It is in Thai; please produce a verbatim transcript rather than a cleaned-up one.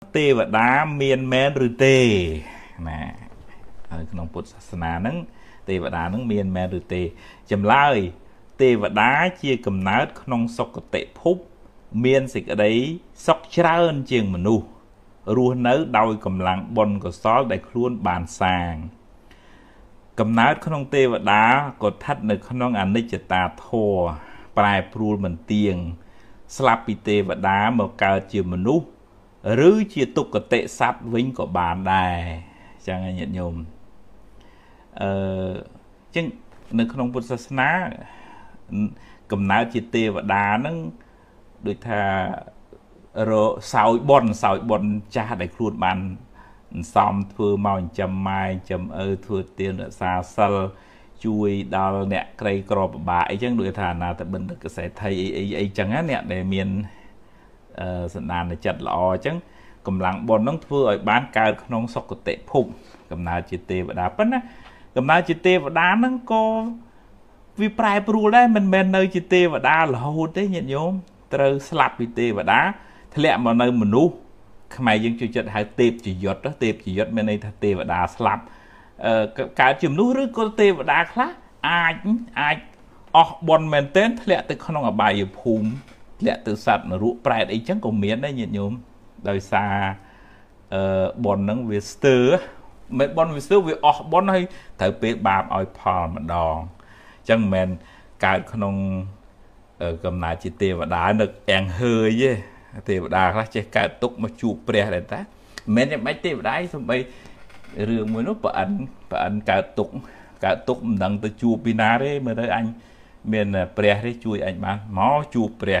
เทวดาเมียนแมนหรือเตนะขนมปุตศาสนานั้นเทวดานั้นเมียนแมนหรือเตจำเลยเทวดาเชี่ยกำเนิดขนมสกเตพุบเมียนสิกอะไรสกเช้าเชียงมนุรูนเนื้อดอยกำลังบนก็ซอได้คล้วนบานสางกำเนิดขนมเทวดากดทัดในขนมอันนิจตาโทปลายปลูเหมือนเตียงสลับปีเทวดาเมื่อเกิดเชียงมนุหรือชีตุกเตะซัดวิ่งกับบานได้จังไงเนี่ยโยมเออจังในขนมพุทธศาสนากำเนิดจิตเทวดานั้นโดยท่าเราสาวบนสาวบนจะได้ครูดมันซ้อมเพื่อมาจำไม่จำเออเพื่อเตือนสาสลช่วยดาวเนี่ยใครกรอบบาไอ้จังโดยท่านาแต่เป็นกระแสไทยไอ้จังงั้นเนี่ยในเมียนสนานจัดหล่อจังกำลังบนน้องเพื่อบ้านการขนมสกเตะพุ่มกำนาจิตเตวดาปั้นนะกำนาจิตเตวดานั่งก็วิปลายปรูได้มันแมนเนยจิตเตวดาหล่อหุ่นได้เงียบโยมเตอสลับจิตเตวดาทะเลมาเนยมนุษย์ทำไมยังจุดจัดหายเตปจิยศแล้วเตปจิยศมันในทะเตวดาสลับการจุ่มนุษย์หรือก็เตวดาคละอายอายออกบนแมนเต้นทะเลติดขนมอบายภูมิเละตัวสัตว์นรู้แปลไอ้จังก็เมียนได้ยินโยมโดยซาบอลนังเวสเตอร์ไม่บอลเวสเตอร์วิออกบอลให้เธอเปิดบาปเอาพอมันดองจังแมนการขนมกำนาจิตเตวดาหนึกแองเฮยเย่เตวดาคลาเจการตกมาจูเปรียอะไรต่างแมนยังไม่เตวดาทำไมเรื่องมวยนุปอันปอันการตกการตกดังตัวจูปีนาเร่เมื่อไรอันเมียนเปรียได้ช่วยอันมันหมอจูเปรีย